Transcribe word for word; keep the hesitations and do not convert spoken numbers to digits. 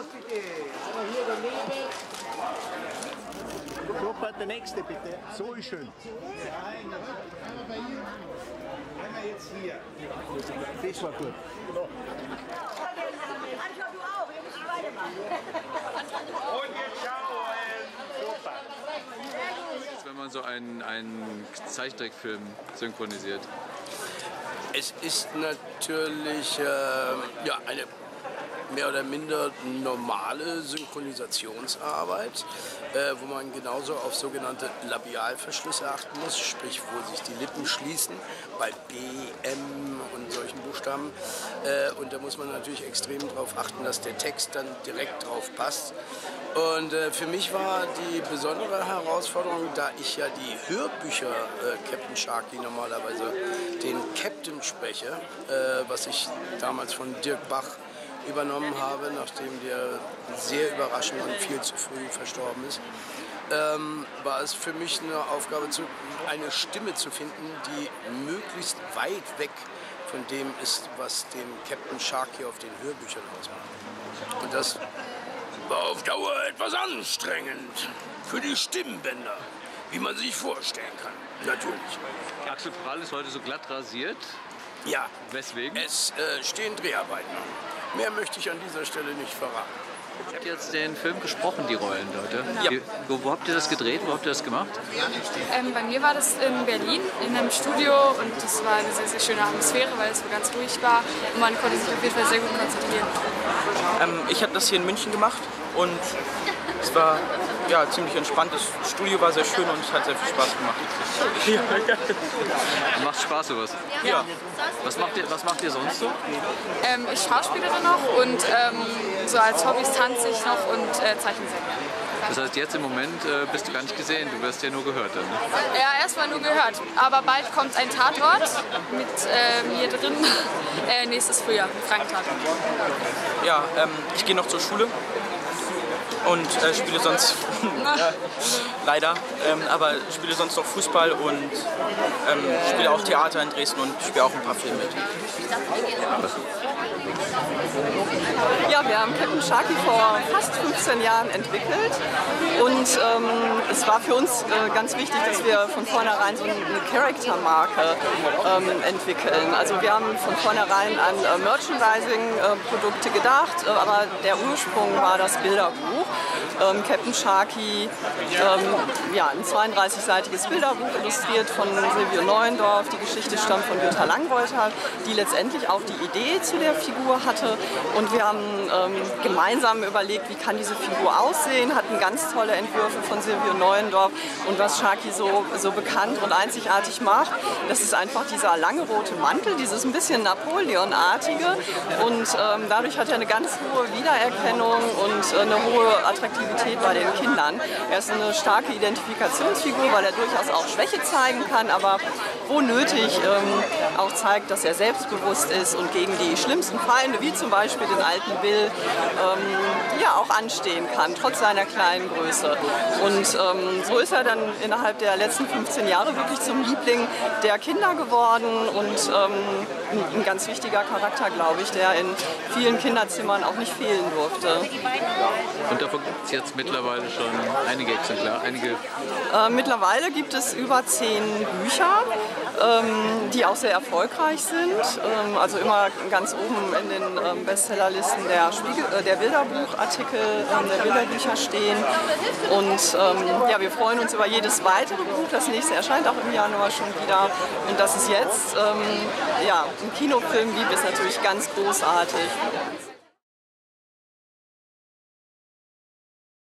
raus, bitte. Aber hier daneben. Nochmal der nächste, bitte. So ist schön. Nein, aber wenn wir jetzt hier. Das war gut. Anschau, du auch. Wir müssen weitermachen. Und jetzt schauen. Super. Wenn man so einen, einen Zeichentrickfilm synchronisiert. Es ist natürlich äh, ja, eine mehr oder minder normale Synchronisationsarbeit, äh, wo man genauso auf sogenannte Labialverschlüsse achten muss, sprich wo sich die Lippen schließen, bei B, M und solchen Buchstaben. Äh, und da muss man natürlich extrem darauf achten, dass der Text dann direkt drauf passt. Und äh, für mich war die besondere Herausforderung, da ich ja die Hörbücher äh, Käpt'n Sharky normalerweise den Käpt'n spreche, äh, was ich damals von Dirk Bach übernommen habe, nachdem der sehr überraschend und viel zu früh verstorben ist, ähm, war es für mich eine Aufgabe, zu, eine Stimme zu finden, die möglichst weit weg von dem ist, was den Käpt'n Sharky auf den Hörbüchern ausmacht. Und das war auf Dauer etwas anstrengend für die Stimmbänder, wie man sich vorstellen kann, natürlich. Axel Prahl ist heute so glatt rasiert. Ja. Weswegen? Es äh, stehen Dreharbeiten an. Mehr möchte ich an dieser Stelle nicht verraten. Ihr habt jetzt den Film gesprochen, die Rollen, Leute. Ja. Wie, wo, wo habt ihr das gedreht? Wo habt ihr das gemacht? Ähm, bei mir war das in Berlin, in einem Studio. Und das war eine sehr, sehr schöne Atmosphäre, weil es so ganz ruhig war. Und man konnte sich auf jeden Fall sehr gut konzentrieren. Ähm, ich habe das hier in München gemacht. Und es war ja, ziemlich entspannt. Das Studio war sehr schön und es hat sehr viel Spaß gemacht. Ja. Macht Spaß sowas? Ja. Ja. Was macht ihr, was macht ihr sonst so? Ähm, ich Schauspielerin noch und ähm, so als Hobbys tanze ich noch und äh, zeichne sehr. Das heißt, jetzt im Moment äh, bist du gar nicht gesehen, du wirst ja nur gehört dann, ne? Ja, erstmal nur gehört. Aber bald kommt ein Tatort mit äh, mir drin, äh, nächstes Frühjahr, Frank-Tat. Ja, ähm, ich gehe noch zur Schule. Und äh, spiele sonst, äh, leider, ähm, aber spiele sonst noch Fußball und ähm, spiele auch Theater in Dresden und spiele auch ein paar Filme mit. Ja, wir haben Käpt'n Sharky vor fast fünfzehn Jahren entwickelt und ähm, es war für uns äh, ganz wichtig, dass wir von vornherein so eine Charaktermarke ähm, entwickeln. Also wir haben von vornherein an äh, Merchandising-Produkte äh, gedacht, äh, aber der Ursprung war das Bilderbuch. Ähm, Käpt'n Sharky, ähm, ja, ein zweiunddreißigseitiges Bilderbuch, illustriert von Silvio Neuendorf. Die Geschichte stammt von Jutta Langwolter, die letztendlich auch die Idee zu der Figur hatte. Und wir haben ähm, gemeinsam überlegt, wie kann diese Figur aussehen, hatten ganz tolle Entwürfe von Silvio Neuendorf. Und was Sharky so, so bekannt und einzigartig macht, das ist einfach dieser lange rote Mantel, dieses ein bisschen Napoleon-artige. Und ähm, dadurch hat er eine ganz hohe Wiedererkennung und äh, eine hohe Attraktivität bei den Kindern. Er ist eine starke Identifikationsfigur, weil er durchaus auch Schwäche zeigen kann, aber wo nötig ähm, auch zeigt, dass er selbstbewusst ist und gegen die schlimmsten Feinde, wie zum Beispiel den alten Bill, ähm, ja auch anstehen kann, trotz seiner kleinen Größe. Und ähm, so ist er dann innerhalb der letzten fünfzehn Jahre wirklich zum Liebling der Kinder geworden und ähm, ein ganz wichtiger Charakter, glaube ich, der in vielen Kinderzimmern auch nicht fehlen durfte. Und davon gibt es jetzt mittlerweile schon einige Exemplare? Einige äh, mittlerweile gibt es über zehn Bücher, ähm, die auch sehr erfolgreich sind. Ähm, also immer ganz oben in den ähm, Bestsellerlisten der, Spiegel, äh, der Bilderbuchartikel, äh, der Bilderbücher stehen. Und ähm, ja, wir freuen uns über jedes weitere Buch. Das nächste erscheint auch im Januar schon wieder. Und dass es jetzt ähm, ja, einen Kinofilm gibt, ist natürlich ganz großartig.